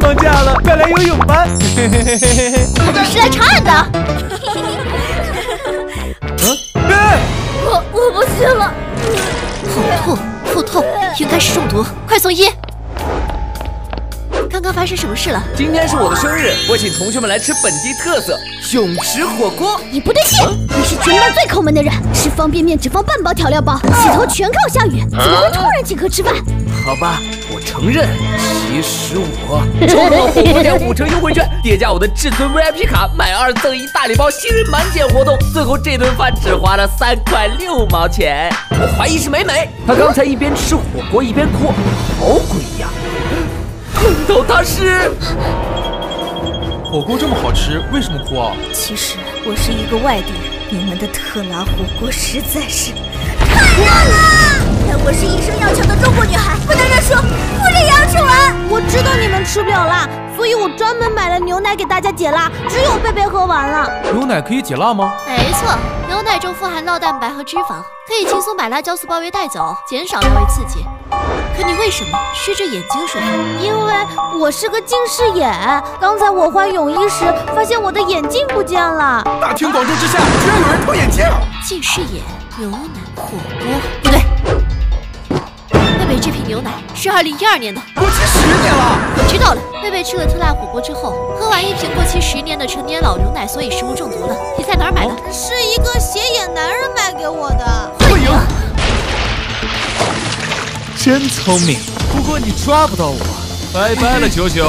放假了，快来游泳吧！我是来查案的。我不去了。头痛，应该是中毒，快送医。刚刚发生什么事了？今天是我的生日，我请同学们来吃本地特色泳池火锅。你不对劲，你是全班最抠门的人，吃方便面只放半包调料包，洗头全靠下雨，怎么会突然请客吃饭？好吧，我承认，其实我抽中了火锅店5折优惠券，叠加我的至尊 VIP 卡，买2赠1大礼包，新人满减活动，最后这顿饭只花了3块6毛钱。我怀疑是美，她刚才一边吃火锅一边哭，好鬼呀！ 难道他是？火锅这么好吃，为什么哭啊？其实我是一个外地人，你们的特辣火锅实在是太棒了！但我是一生要强的中国女孩，不能认输，不能要吃完。我知道你们吃不了辣，所以我专门买了牛奶给大家解辣，只有贝贝喝完了。牛奶可以解辣吗？没错，牛奶中富含酪蛋白和脂肪，可以轻松把辣椒素包围带走，减少味蕾刺激。 可你为什么湿着眼睛说话？因为我是个近视眼。刚才我换泳衣时，发现我的眼镜不见了。大庭广众之下，居然有人偷眼镜！近视眼、牛奶、火锅，不对。贝贝这瓶牛奶是2012年的，过期10年了。我知道了，贝贝吃了特辣火锅之后，喝完一瓶过期10年的陈年老牛奶，所以食物中毒了。你在哪儿买的？是一个斜眼男人买给我的。会赢。 真聪明，不过你抓不到我，拜拜了，球球。